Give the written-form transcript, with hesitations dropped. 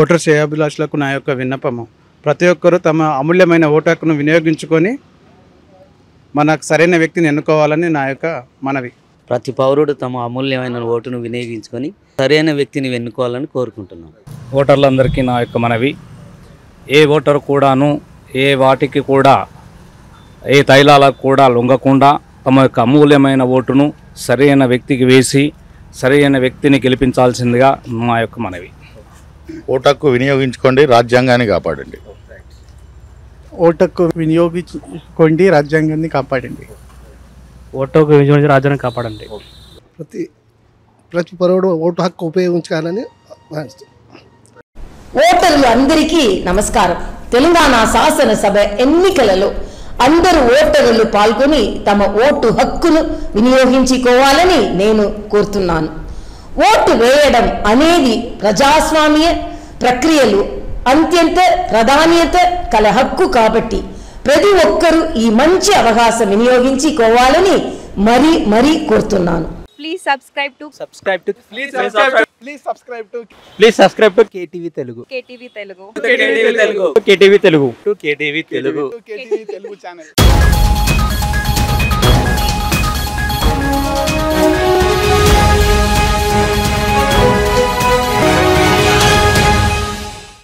Voter శ్రేయాభిలాషులకు నా యొక్క విన్నపము. ప్రతి ఒక్కరూ తమ అమూల్యమైన ఓటు హక్కును వినియోగించుకొని మనకు సరైన వ్యక్తిని ఎన్నుకోవాలని నా యొక్క మనవి. ప్రతి పౌరుడు తమ అమూల్యమైన ఓటును వినియోగించుకొని సరైన వ్యక్తిని ఎన్నుకోవాలని కోరుకుంటున్నాం. ఓటర్లందరికీ నా యొక్క మనవి, ఏ ఓటరు కూడాను ఏ వాటికి కూడా ఏ తైలాలకు కూడా లొంగకుండా తమ యొక్క అమూల్యమైన ఓటును సరైన వ్యక్తికి వేసి సరైన వ్యక్తిని గెలిపించాల్సిందిగా మా యొక్క మనవి. ఓటు హక్కు వినియోగించుకోండి, రాజ్యాంగాన్ని కాపాడండి. ఓటు హక్కు వినియోగించుకోండి, రాజ్యాంగాన్ని కాపాడండి. ఓటు హక్కు వినియోగించి రాజ్యాంగం కాపాడండి. ప్రతి పౌరుడు ఓటు హక్కు ఉపయోగించాలని. ఓటర్లు అందరికీ నమస్కారం. తెలంగాణ శాసనసభ ఎన్నికలలో అందరు ఓటర్లు పాల్గొని తమ ఓటు హక్కును వినియోగించుకోవాలని నేను కోరుతున్నాను. ఓటు వేయడం అనేది ప్రజాస్వామ్య ప్రక్రియలు అత్యంత ప్రాధాన్యత కల హక్కు. కాబట్టి ప్రతి ఒక్కరూ ఈ మంచి అవకాశం వినియోగించుకోవాలని మరీ కోరుతున్నాను. Please subscribe to KTV Telugu. KTV Telugu channel.